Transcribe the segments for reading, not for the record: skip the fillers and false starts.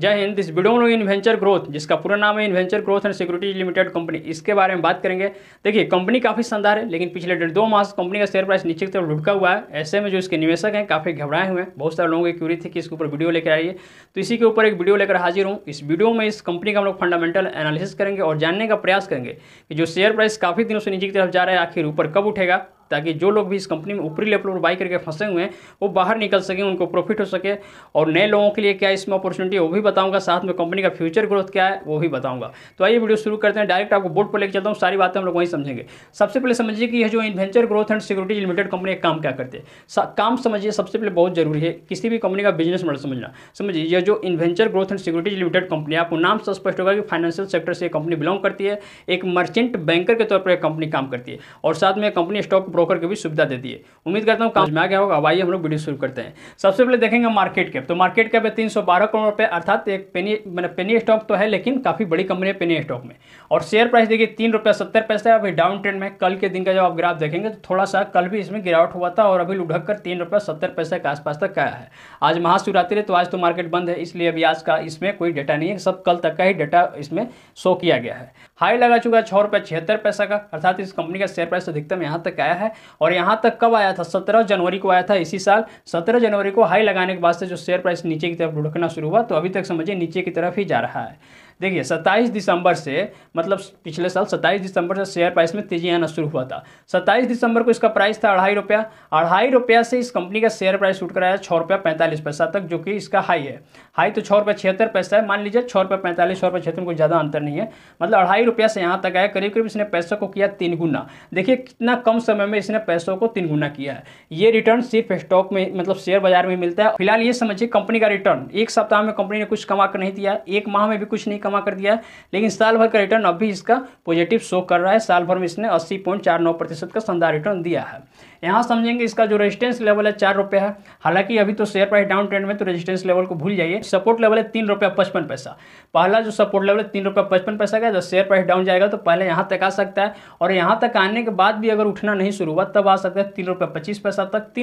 जय हिंद। इस वीडियो में इन्वेंचर ग्रोथ, जिसका पूरा नाम है इन्वेंचर growth and securities limited company, इसके बारे में बात करेंगे। देखिए, कंपनी काफ़ी शानदार है, लेकिन पिछले 2 माह से कंपनी का शेयर प्राइस नीचे की तरफ लुढ़का हुआ है। ऐसे में जो इसके निवेशक हैं काफ़ी घबराए हुए हैं। बहुत सारे लोगों की क्यूरी थी कि इसके ऊपर वीडियो लेकर आइए, तो इसी के ऊपर एक वीडियो लेकर हाजिर हूँ। इस वीडियो में इस कंपनी का हम लोग फंडामेंटल एनालिसिस करेंगे और जानने का प्रयास करेंगे कि जो शेयर प्राइस काफ़ी दिनों से नीचे की तरफ जा रहा है, आखिर ऊपर कब उठेगा, ताकि जो लोग भी इस कंपनी में ऊपरी लेवल पर बाई करके फंसे हुए हैं वो बाहर निकल सकें, उनको प्रॉफिट हो सके। और नए लोगों के लिए क्या इसमें अपॉर्चुनिटी है वो भी बताऊंगा, साथ में कंपनी का फ्यूचर ग्रोथ क्या है वो भी बताऊंगा। तो आइए वीडियो शुरू करते हैं। डायरेक्ट आपको बोर्ड पर लेकर चलता हूँ, सारी बातें हम लोग वहीं समझेंगे। सबसे पहले समझिए कि यह जो इन्वेंचर growth and securities limited company काम क्या करते हैं। काम समझिए सबसे पहले बहुत जरूरी है, किसी भी कंपनी का बिजनेस मॉडल समझना। समझिए यह जो इन्वेंचर growth and securities limited company, आपको नाम से स्पष्ट होगा कि फाइनेंशियल सेक्टर से कंपनी बिलोंग करती है। एक मर्चेंट बैंकर के तौर पर कंपनी काम करती है और साथ में कंपनी स्टॉक ब्रोकर की भी सुविधा देती है। उम्मीद करता हूं काम में आ गया होगा। अब आइए हम लोग वीडियो शुरू करते हैं। सबसे पहले देखेंगे मार्केट कैप। तो मार्केट कैप है 312 करोड़ रुपए, अर्थात एक पेनी स्टॉक तो है, लेकिन काफी बड़ी कंपनी है पेनी स्टॉक में। और शेयर प्राइस देखिए 3.70 रुपये, अभी डाउन ट्रेंड में। कल के दिन का जब आप ग्राफ देखेंगे तो थोड़ा सा कल भी इसमें गिरावट हुआ था और अभी लुढ़क कर 3.70 रुपये के आसपास तक आया है। आज महाशिवरात्रि है तो आज तो मार्केट बंद है, इसलिए अभी आज का इसमें कोई डाटा नहीं है, सब कल तक का ही डाटा इसमें शो किया गया है। हाई लगा चुका है 6.76 रुपये का, अर्थात इस कंपनी का शेयर प्राइस अधिकतम यहाँ तक आया है। और यहाँ तक कब आया था? 17 जनवरी को आया था इसी साल। 17 जनवरी को हाई लगाने के बाद से जो शेयर प्राइस नीचे की तरफ लुढ़कना शुरू हुआ, तो अभी तक समझिए नीचे की तरफ ही जा रहा है। देखिए 27 दिसंबर से, मतलब पिछले साल 27 दिसंबर से शेयर प्राइस में तेजी आना शुरू हुआ था। 27 दिसंबर को इसका प्राइस था 2.5 रुपया। 2.5 रुपया से इस कंपनी का शेयर प्राइस उठ कर आया 6.45 रुपये तक, जो कि इसका हाई है। हाई तो 6.76 रुपये है, मान लीजिए 6.45, 6.76 कोई ज़्यादा अंतर नहीं है। मतलब 2.5 रुपया से यहाँ तक आया, करीब करीब इसने पैसों को किया 3 गुना। देखिए कितना कम समय में इसने पैसों को 3 गुना किया है। ये रिटर्न सिर्फ स्टॉक में, मतलब शेयर बाजार में मिलता है। फिलहाल ये समझिए कंपनी का रिटर्न, एक सप्ताह में कंपनी ने कुछ कमा कर नहीं दिया, एक माह में भी कुछ नहीं कमा कर दिया, लेकिन साल भर का रिटर्न अभी इसका पॉजिटिव शो कर रहा है। साल भर में इसने 80.49% का शानदार रिटर्न दिया है। यहाँ समझेंगे इसका जो रेजिस्टेंस लेवल है 4 रुपये है। हालांकि अभी तो शेयर प्राइस डाउन ट्रेंड में, तो रेजिस्टेंस लेवल को भूल जाइए। सपोर्ट लेवल है 3.55 रुपये। पहला जो सपोर्ट लेवल है 3.55 रुपये का, जब शेयर प्राइस डाउन जाएगा तो पहले यहाँ तक आ सकता है, और यहाँ तक आने के बाद भी अगर उठना नहीं शुरू हुआ तब आ सकता है 3.25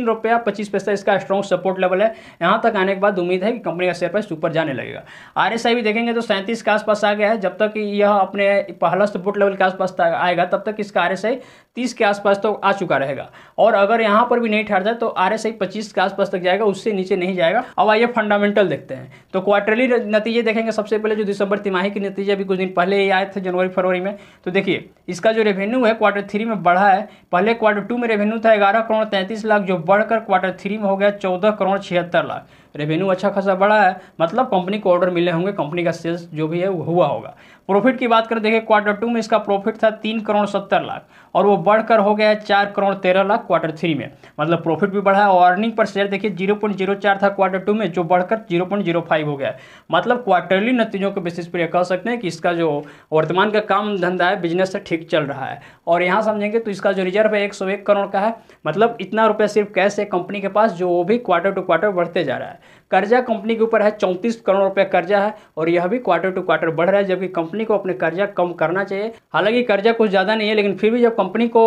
रुपये तक। 3.25 रुपये इसका स्ट्रॉन्ग सपोर्ट लेवल है। यहाँ तक आने के बाद उम्मीद है कि कंपनी का शेयर प्राइस ऊपर जाने लगेगा। RSI भी देखेंगे तो 37 के आसपास आ गया है। जब तक यह अपने पहला सपोर्ट लेवल के आसपास आएगा तब तक इसका RSI 30 के आसपास तो आ चुका रहेगा, और अगर यहाँ पर भी नहीं ठहरता तो RSI 25 के आसपास तक जाएगा, उससे नीचे नहीं जाएगा। अब आइए फंडामेंटल देखते हैं। तो क्वार्टरली नतीजे देखेंगे सबसे पहले, जो दिसंबर तिमाही के नतीजे अभी कुछ दिन पहले ही आए थे, जनवरी फरवरी में। तो देखिए इसका जो रेवेन्यू है क्वार्टर 3 में बढ़ा है। पहले क्वार्टर 2 में रेवेन्यू था 11.33 करोड़, जो बढ़कर क्वार्टर 3 में हो गया 14.76 करोड़। रेवेन्यू अच्छा खासा बढ़ा है, मतलब कंपनी को ऑर्डर मिले होंगे, कंपनी का सेल्स जो भी है वो हुआ होगा। प्रॉफिट की बात करें, देखिए क्वार्टर 2 में इसका प्रॉफिट था 3.70 करोड़ और वो बढ़कर हो गया है 4.13 करोड़ क्वार्टर 3 में, मतलब प्रॉफिट भी बढ़ा है। और अर्निंग पर शेयर देखिए 0.04 था क्वार्टर 2 में, जो बढ़कर 0.05 हो गया है। मतलब क्वार्टरली नतीजों के बेसिस पर यह कह सकते हैं कि इसका जो वर्तमान का काम धंधा है, बिजनेस है, ठीक चल रहा है। और यहाँ समझेंगे तो इसका जो रिजर्व है 101 करोड़ का है, मतलब इतना रुपया सिर्फ कैश है कंपनी के पास, जो वो भी क्वार्टर टू क्वार्टर बढ़ते जा रहा है। कर्जा कंपनी के ऊपर है 34 करोड़ रुपए कर्जा है, और यह भी क्वार्टर टू क्वार्टर बढ़ रहा है, जबकि कंपनी को अपने कर्जा कम करना चाहिए। हालांकि कर्जा कुछ ज़्यादा नहीं है, लेकिन फिर भी जब कंपनी को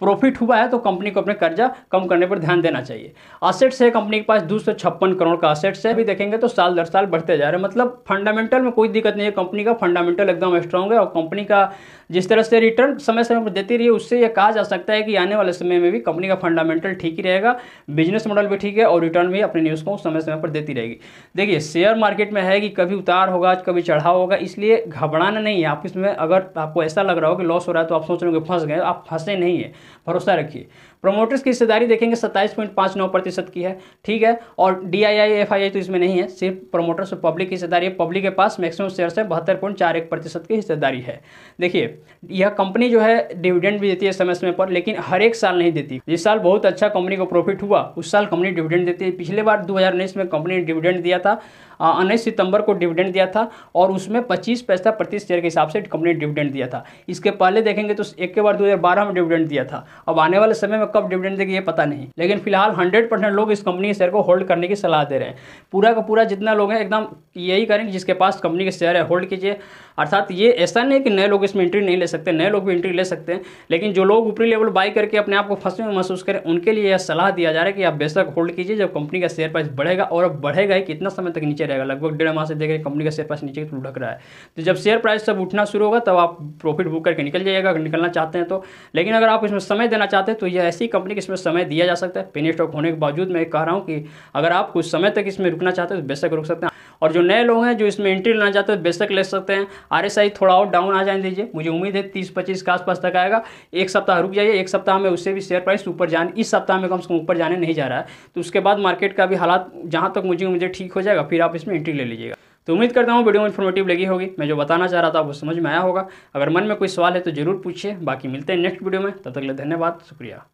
प्रॉफिट हुआ है तो कंपनी को अपने कर्जा कम करने पर ध्यान देना चाहिए। असेट्स है कंपनी के पास 256 करोड़ का असेट्स है, भी देखेंगे तो साल दर साल बढ़ते जा रहे हैं। मतलब फंडामेंटल में कोई दिक्कत नहीं है, कंपनी का फंडामेंटल एकदम स्ट्रांग है, और कंपनी का जिस तरह से रिटर्न समय समय पर देती रही है, उससे यह कहा जा सकता है कि आने वाले समय में भी कंपनी का फंडामेंटल ठीक ही रहेगा, बिजनेस मॉडल भी ठीक है, और रिटर्न भी अपने न्यूज़ को समय समय पर देती रहेगी। देखिए शेयर मार्केट में है कि कभी उतार होगा कभी चढ़ाव होगा, इसलिए घबराना नहीं है। आप इसमें अगर आपको ऐसा लग रहा हो कि लॉस हो रहा है तो आप सोच रहे हो कि फंस गए, आप फंसे नहीं है, भरोसा रखिए। प्रमोटर्स की हिस्सेदारी देखेंगे 27.59% की है, ठीक है। और DII FII तो इसमें नहीं है, सिर्फ प्रमोटर्स और पब्लिक की हिस्सेदारी है। पब्लिक के पास मैक्सिमम शेयर्स है, 72.41% की हिस्सेदारी है। देखिए यह कंपनी जो है डिविडेंड भी देती है समय समय पर, लेकिन हर एक साल नहीं देती। जिस साल बहुत अच्छा कंपनी को प्रॉफिट हुआ उस साल कंपनी डिविडेंड देती है। पिछले बार 2019 में कंपनी ने डिविडेंड दिया था, 19 सितंबर को डिविडेंड दिया था, और उसमें 25 पैसा प्रति शेयर के हिसाब से कंपनी ने डिविडेंड दिया था। इसके पहले देखेंगे तो एक के बार 2012 में डिविडेंड दिया था। अब आने वाले समय में कब डिविडेंड देगी ये पता नहीं, लेकिन फिलहाल 100% लोग इस कंपनी के शेयर को होल्ड करने की सलाह दे रहे हैं। पूरा का पूरा जितना लोग हैं एकदम यही करेंगे, जिसके पास कंपनी के शेयर है होल्ड कीजिए। अर्थात ये ऐसा नहीं कि नए लोग इसमें एंट्री नहीं ले सकते, नए लोग भी एंट्री ले सकते हैं, लेकिन जो लोग ऊपरी लेवल बाई करके अपने आप को फंसे हुए महसूस करें, उनके लिए यह सलाह दिया जा रहा है कि आप बेशक होल्ड कीजिए। जब कंपनी का शेयर प्राइस बढ़ेगा, और अब बढ़ेगा ही, कितना समय तक नीचे नीचे रहेगा। लगभग डेढ़ माह से देख रहे कंपनी का शेयर प्राइस नीचे लुढ़क रहा है। तो जब शेयर प्राइस सब उठना शुरू होगा तब आप प्रॉफिट बुक करके निकल जाइएगा अगर निकलना चाहते हैं तो। लेकिन अगर आप इसमें समय देना चाहते हैं तो ये ऐसी कंपनी को इसमें समय दिया जा सकता है। पेनी स्टॉक होने के बावजूद मैं कह रहा हूँ कि अगर आप कुछ समय तक इसमें रुकना चाहते हैं तो बेशक रुक सकते हैं। और जो नए लोग हैं जो इसमें एंट्री लेना चाहते हैं बेशक ले सकते हैं। RSI थोड़ा और डाउन आ जाने दीजिए, मुझे उम्मीद है 30-25 के आसपास तक आएगा। एक सप्ताह रुक जाइए, एक सप्ताह में उससे भी शेयर प्राइस ऊपर जाने, इस सप्ताह में कम से कम ऊपर जाने नहीं जा रहा है। तो उसके बाद मार्केट का भी हालात जहाँ तक मुझे ठीक हो जाएगा फिर आप इसमें एंट्री ले लीजिएगा। तो उम्मीद करता हूँ वीडियो इन्फॉर्मेटिव लगी होगी, मैं जो बताना चाह रहा था वो समझ में आया होगा। अगर मन में कोई सवाल है तो जरूर पूछिए। बाकी मिलते हैं नेक्स्ट वीडियो में, तब तक के लिए धन्यवाद, शुक्रिया।